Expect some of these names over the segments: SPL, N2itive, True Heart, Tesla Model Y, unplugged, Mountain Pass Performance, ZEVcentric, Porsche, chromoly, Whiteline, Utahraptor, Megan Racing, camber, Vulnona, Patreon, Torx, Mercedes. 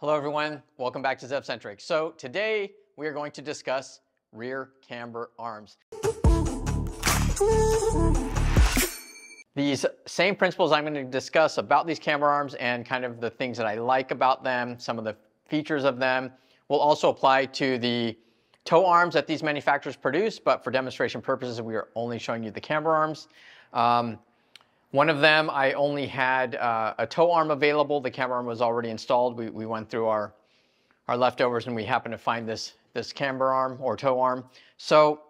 Hello everyone, welcome back to ZEVcentric. So today we are going to discuss rear camber arms. These same principles I'm going to discuss about these camber arms and kind of the things that I like about them, some of the features of them, will also apply to the toe arms that these manufacturers produce, but for demonstration purposes, we are only showing you the camber arms. One of them, I only had a toe arm available. The camber arm was already installed. We went through our leftovers and we happened to find this camber arm or toe arm. So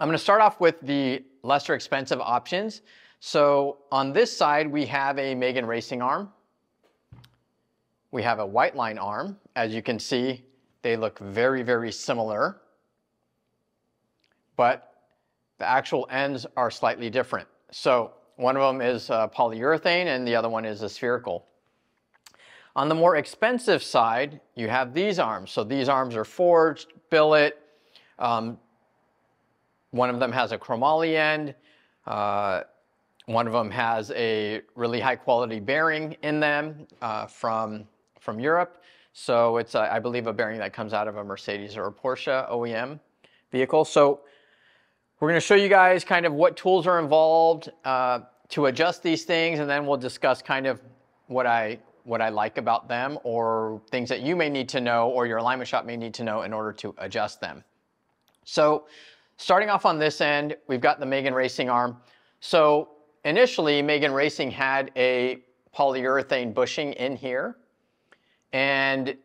I'm going to start off with the lesser expensive options. So on this side, we have a Megan Racing arm. We have a Whiteline arm. As you can see, they look very, very similar, but the actual ends are slightly different. So one of them is polyurethane and the other one is a spherical. On the more expensive side, you have these arms. So these arms are forged, billet. One of them has a chromoly end. One of them has a really high quality bearing in them from Europe. So it's, I believe, a bearing that comes out of a Mercedes or a Porsche OEM vehicle. So we're going to show you guys kind of what tools are involved to adjust these things, and then we'll discuss kind of what I like about them or things that you may need to know or your alignment shop may need to know in order to adjust them. So starting off on this end, we've got the Megan Racing arm. So initially, Megan Racing had a polyurethane bushing in here, and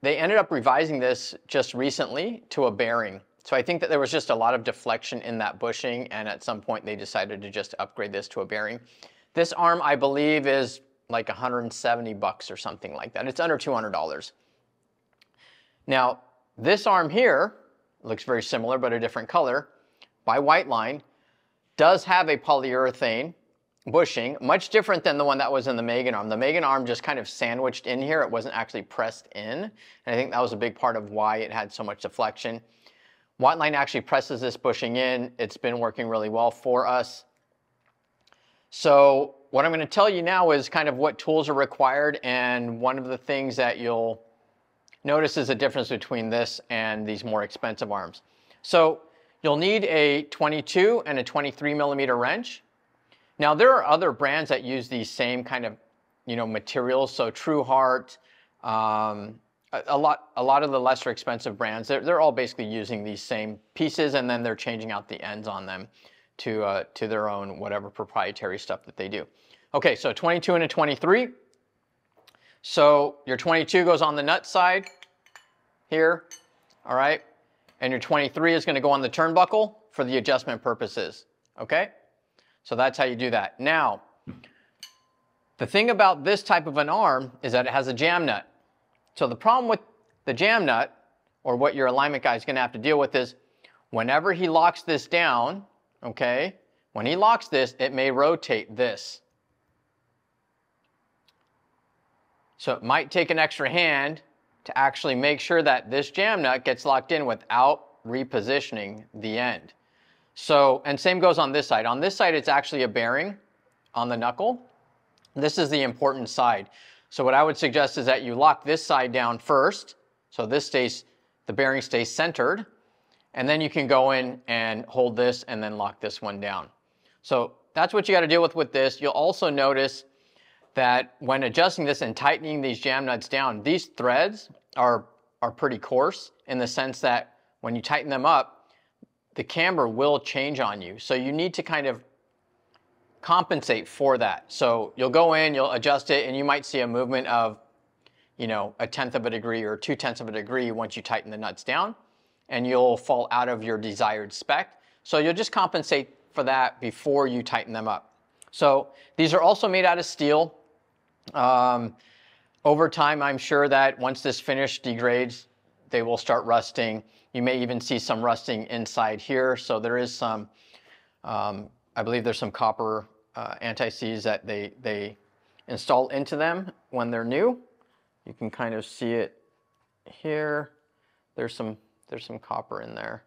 they ended up revising this just recently to a bearing. So I think that there was just a lot of deflection in that bushing, and at some point they decided to just upgrade this to a bearing. This arm, I believe, is like 170 bucks or something like that. It's under $200. Now, this arm here looks very similar, but a different color, by Whiteline, does have a polyurethane bushing, much different than the one that was in the Megan arm. The Megan arm just kind of sandwiched in here. It wasn't actually pressed in, and I think that was a big part of why it had so much deflection. Whiteline actually presses this bushing in. It's been working really well for us. So what I'm going to tell you now is kind of what tools are required, and one of the things that you'll notice is the difference between this and these more expensive arms. So you'll need a 22 and a 23 millimeter wrench. Now there are other brands that use these same kind of, you know, materials. So True Heart, a lot of the lesser expensive brands, they're all basically using these same pieces, and then they're changing out the ends on them to their own whatever proprietary stuff that they do. Okay, so 22 and a 23. So your 22 goes on the nut side here, all right? And your 23 is gonna go on the turnbuckle for the adjustment purposes, okay? So that's how you do that. Now, the thing about this type of an arm is that it has a jam nut. So the problem with the jam nut, or what your alignment guy is going to have to deal with, is whenever he locks this down, okay, when he locks this, it may rotate this. So it might take an extra hand to actually make sure that this jam nut gets locked in without repositioning the end. So, and same goes on this side. On this side, it's actually a bearing on the knuckle. This is the important side. So what I would suggest is that you lock this side down first, so this stays, the bearing stays centered, and then you can go in and hold this and then lock this one down. So that's what you got to deal with this. You'll also notice that when adjusting this and tightening these jam nuts down, these threads are pretty coarse, in the sense that when you tighten them up, the camber will change on you. So you need to kind of compensate for that. So you'll go in, you'll adjust it, and you might see a movement of, you know, 1/10 of a degree or 2/10 of a degree once you tighten the nuts down, and you'll fall out of your desired spec. So you'll just compensate for that before you tighten them up. So these are also made out of steel. Over time, I'm sure that once this finish degrades, they will start rusting. You may even see some rusting inside here. So there is some, I believe there's some copper anti-seize that they install into them when they're new. You can kind of see it here. There's some copper in there.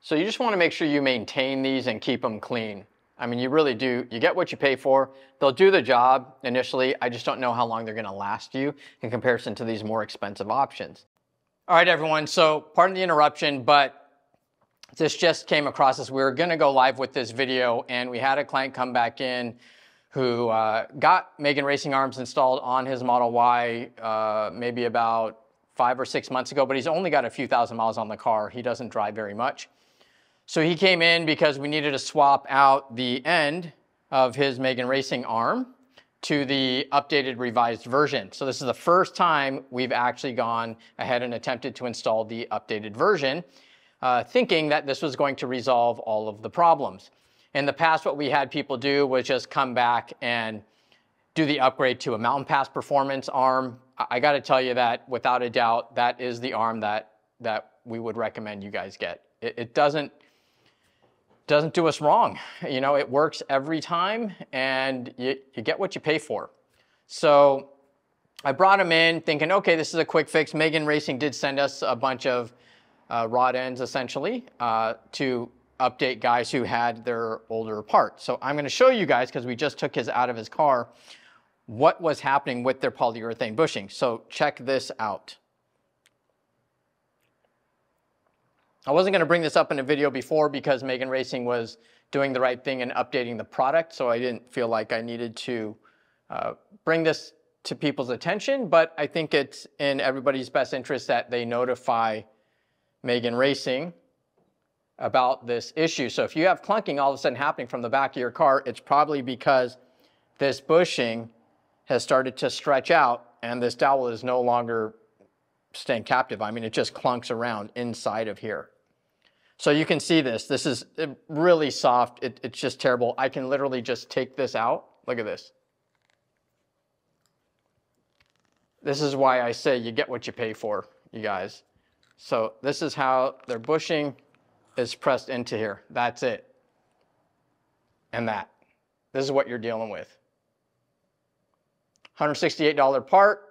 So you just want to make sure you maintain these and keep them clean. I mean, you really do, you get what you pay for. They'll do the job initially. I just don't know how long they're gonna last you in comparison to these more expensive options. All right, everyone, so pardon the interruption, but this just came across us. We were gonna go live with this video and we had a client come back in who got Megan Racing arms installed on his Model Y maybe about 5 or 6 months ago, but he's only got a few thousand miles on the car. He doesn't drive very much. So he came in because we needed to swap out the end of his Megan Racing arm to the updated revised version. So this is the first time we've actually gone ahead and attempted to install the updated version, thinking that this was going to resolve all of the problems. In the past, what we had people do was just come back and do the upgrade to a Mountain Pass Performance arm. I gotta tell you that without a doubt, that is the arm that we would recommend you guys get. It doesn't do us wrong. You know, it works every time and you get what you pay for. So I brought him in thinking, okay, this is a quick fix. Megan Racing did send us a bunch of rod ends essentially to update guys who had their older parts. So I'm gonna show you guys, because we just took his out of his car, what was happening with their polyurethane bushing. So check this out. I wasn't going to bring this up in a video before because Megan Racing was doing the right thing and updating the product, so I didn't feel like I needed to bring this to people's attention, but I think it's in everybody's best interest that they notify Megan Racing about this issue. So if you have clunking all of a sudden happening from the back of your car, it's probably because this bushing has started to stretch out and this dowel is no longer staying captive. I mean, it just clunks around inside of here. So you can see this. This is really soft. It's just terrible. I can literally just take this out. Look at this. This is why I say you get what you pay for, you guys. So this is how their bushing is pressed into here. That's it. And that. This is what you're dealing with. $168 part.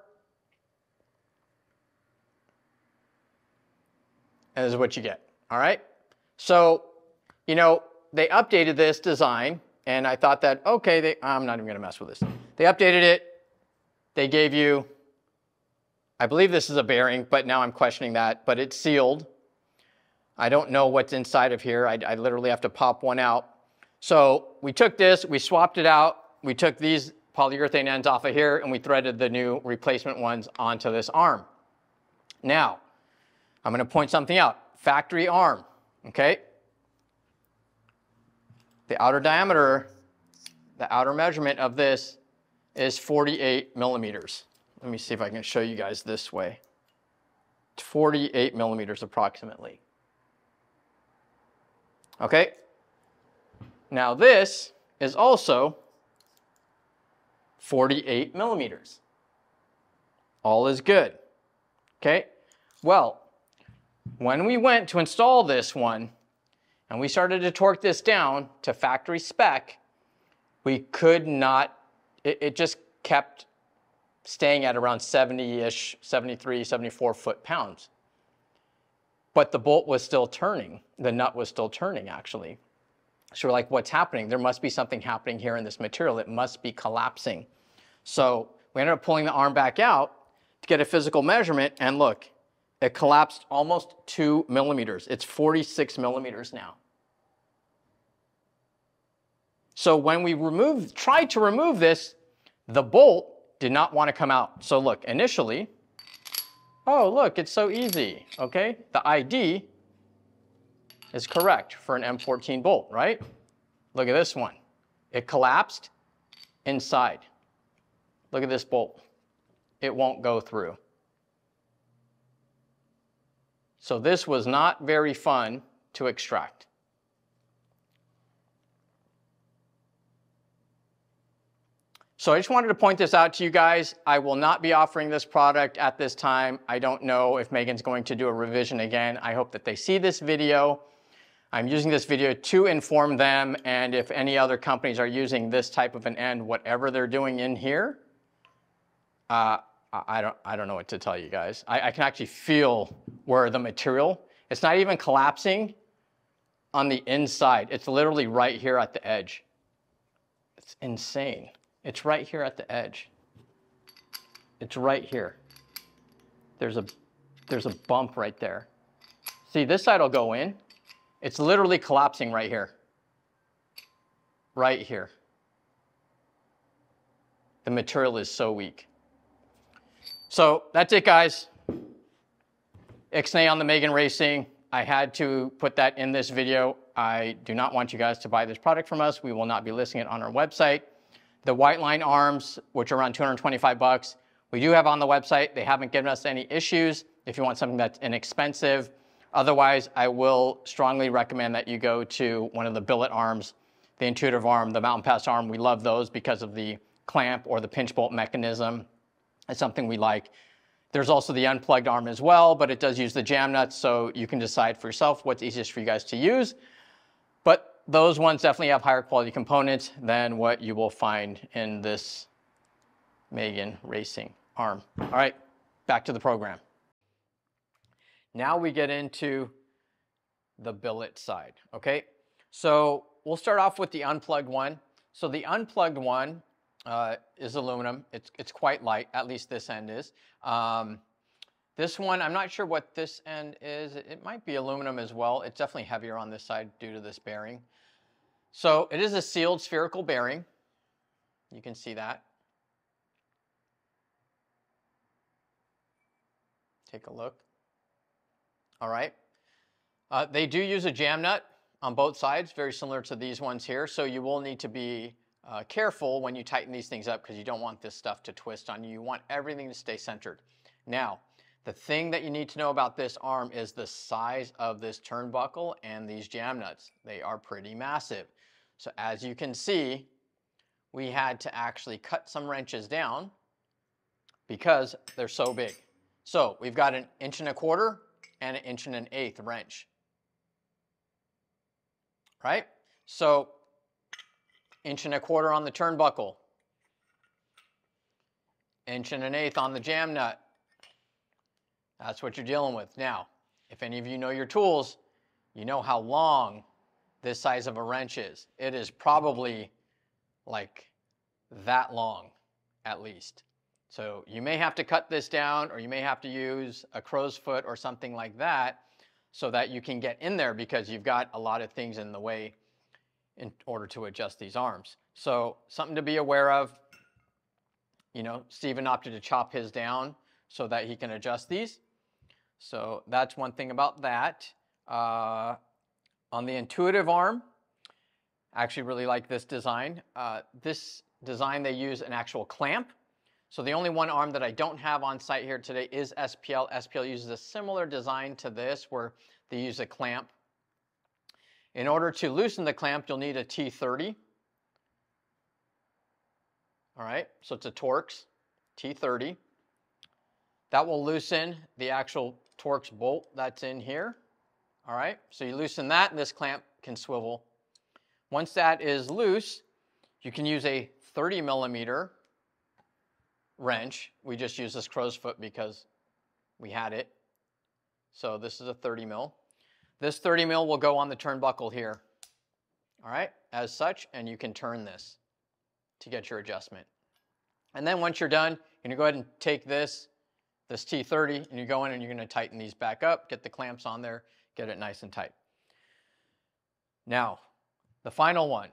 And this is what you get, all right? So, you know, they updated this design and I thought that, okay, I'm not even gonna mess with this. They updated it, they gave you, I believe this is a bearing, but now I'm questioning that, but it's sealed. I don't know what's inside of here. I literally have to pop one out. So we took this, we swapped it out, we took these polyurethane ends off of here and we threaded the new replacement ones onto this arm. Now, I'm going to point something out. Factory arm, okay? The outer diameter, the outer measurement of this is 48 millimeters. Let me see if I can show you guys this way. It's 48 millimeters approximately. Okay? Now this is also 48 millimeters. All is good. Okay? Well, when we went to install this one and we started to torque this down to factory spec, we could not, it just kept staying at around 70-ish, 73, 74 foot-pounds. But the bolt was still turning. The nut was still turning, actually. So we're like, what's happening? There must be something happening here in this material. It must be collapsing. So we ended up pulling the arm back out to get a physical measurement, and look, it collapsed almost 2 millimeters. It's 46 millimeters now. So when we tried to remove this, the bolt did not want to come out. So look, initially, oh look, it's so easy, okay? The ID is correct for an M14 bolt, right? Look at this one. It collapsed inside. Look at this bolt. It won't go through. So this was not very fun to extract. So I just wanted to point this out to you guys. I will not be offering this product at this time. I don't know if Megan's going to do a revision again. I hope that they see this video. I'm using this video to inform them, and if any other companies are using this type of an end, whatever they're doing in here, I don't know what to tell you guys. I can actually feel where the material, it's not even collapsing on the inside. It's literally right here at the edge. It's insane. It's right here at the edge. It's right here. There's a bump right there. See, this side will go in. It's literally collapsing right here. Right here. The material is so weak. So that's it, guys. Ixnay on the Megan Racing. I had to put that in this video. I do not want you guys to buy this product from us. We will not be listing it on our website. The Whiteline arms, which are around $225, we do have on the website. They haven't given us any issues if you want something that's inexpensive. Otherwise, I will strongly recommend that you go to one of the billet arms, the N2itive arm, the Mountain Pass arm. We love those because of the clamp or the pinch bolt mechanism. It's something we like. There's also the unplugged arm as well, but it does use the jam nuts, so you can decide for yourself what's easiest for you guys to use. But those ones definitely have higher quality components than what you will find in this Megan Racing arm. All right, back to the program. Now we get into the billet side, okay? So we'll start off with the unplugged one. So the unplugged one is aluminum. It's quite light, at least this end is. This one, I'm not sure what this end is. It might be aluminum as well. It's definitely heavier on this side due to this bearing. So it is a sealed spherical bearing. You can see that. Take a look. All right. They do use a jam nut on both sides, very similar to these ones here. So you will need to be careful when you tighten these things up because you don't want this stuff to twist on you. You want everything to stay centered. Now, the thing that you need to know about this arm is the size of this turnbuckle and these jam nuts. They are pretty massive. So as you can see, we had to actually cut some wrenches down because they're so big. So we've got an 1 1/4 inch and an 1 1/8 inch wrench. Right? So 1 1/4 inch on the turnbuckle, 1 1/8 inch on the jam nut. That's what you're dealing with. Now, if any of you know your tools, you know how long this size of a wrench is. It is probably like that long, at least. So you may have to cut this down, or you may have to use a crow's foot or something like that so that you can get in there because you've got a lot of things in the way in order to adjust these arms. So something to be aware of. You know, Steven opted to chop his down so that he can adjust these. So that's one thing about that. On the N2itive arm, I actually really like this design. This design, they use an actual clamp. So the only one arm that I don't have on site here today is SPL. SPL uses a similar design to this where they use a clamp. In order to loosen the clamp, you'll need a T30. All right, so it's a Torx T30. That will loosen the actual Torx bolt that's in here. All right, so you loosen that and this clamp can swivel. Once that is loose, you can use a 30mm wrench. We just use this crow's foot because we had it. So this is a 30mm. This 30mm will go on the turnbuckle here. All right, as such, and you can turn this to get your adjustment. And then once you're done, you're gonna go ahead and take this T30, and you go in and you're gonna tighten these back up, get the clamps on there, get it nice and tight. Now, the final one,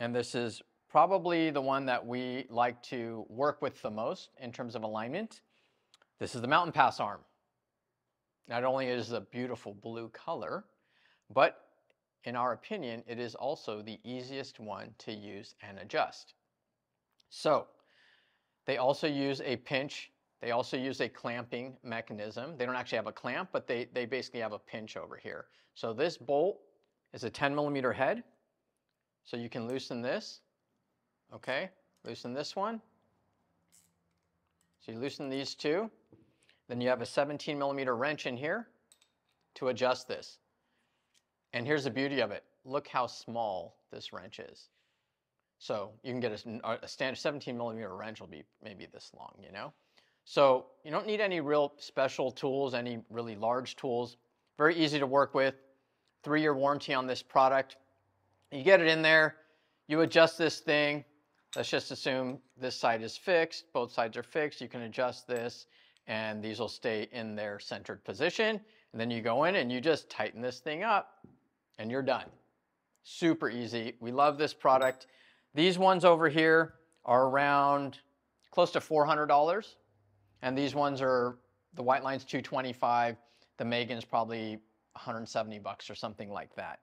and this is probably the one that we like to work with the most in terms of alignment. This is the Mountain Pass arm. Not only is it a beautiful blue color, but in our opinion, it is also the easiest one to use and adjust. So they also use a pinch. They also use a clamping mechanism. They don't actually have a clamp, but they basically have a pinch over here. So this bolt is a 10mm head. So you can loosen this, okay? Loosen this one. So you loosen these two. Then you have a 17mm wrench in here to adjust this. And here's the beauty of it. Look how small this wrench is. So you can get a standard 17mm wrench will be maybe this long, you know? So you don't need any real special tools, any really large tools. Very easy to work with. 3-year warranty on this product. You get it in there, you adjust this thing. Let's just assume this side is fixed, both sides are fixed, you can adjust this and these will stay in their centered position. And then you go in and you just tighten this thing up and you're done. Super easy. We love this product. These ones over here are around close to $400. And these ones are, the Whiteline's $225, the Megan's probably $170 or something like that.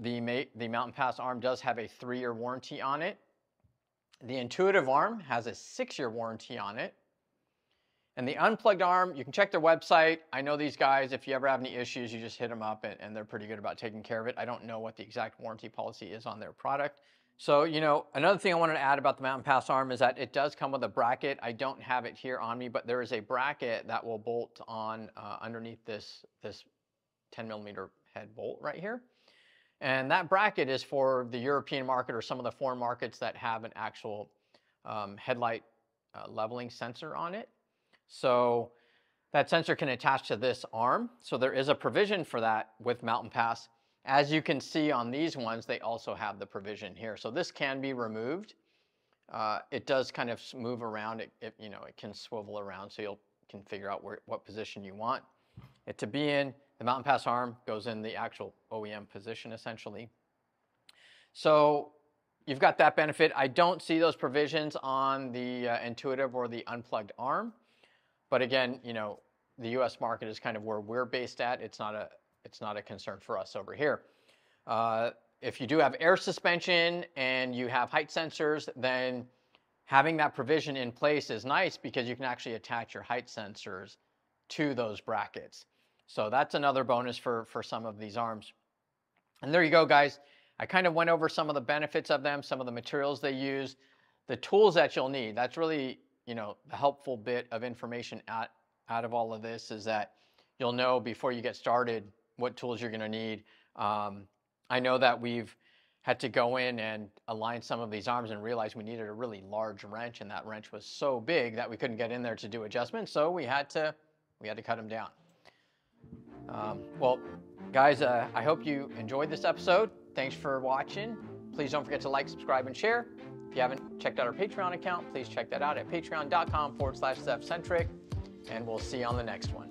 The Mountain Pass arm does have a 3-year warranty on it. The N2itive arm has a 6-year warranty on it. And the Unplugged arm, you can check their website. I know these guys, if you ever have any issues, you just hit them up and they're pretty good about taking care of it. I don't know what the exact warranty policy is on their product. So, you know, another thing I wanted to add about the Mountain Pass arm is that it does come with a bracket. I don't have it here on me, but there is a bracket that will bolt on underneath this 10mm head bolt right here. And that bracket is for the European market or some of the foreign markets that have an actual headlight leveling sensor on it. So that sensor can attach to this arm. So there is a provision for that with Mountain Pass. As you can see on these ones, they also have the provision here. So this can be removed. It does kind of move around. It you know, it can swivel around, so you can figure out what position you want it to be in. The Mountain Pass arm goes in the actual OEM position essentially. So you've got that benefit. I don't see those provisions on the N2itive or the Unplugged arm. But again, you know, the U.S. market is kind of where we're based at. It's not a concern for us over here. If you do have air suspension and you have height sensors, then having that provision in place is nice because you can actually attach your height sensors to those brackets. So that's another bonus for some of these arms. And there you go, guys. I kind of went over some of the benefits of them, some of the materials they use, the tools that you'll need. That's really, you know, the helpful bit of information out of all of this is that you'll know before you get started what tools you're going to need. I know that we've had to go in and align some of these arms and realize we needed a really large wrench, and that wrench was so big that we couldn't get in there to do adjustments, so we had to cut them down. Well, guys, I hope you enjoyed this episode. Thanks for watching. Please don't forget to like, subscribe, and share. If you haven't checked out our Patreon account, please check that out at patreon.com/ZEVcentric, and we'll see you on the next one.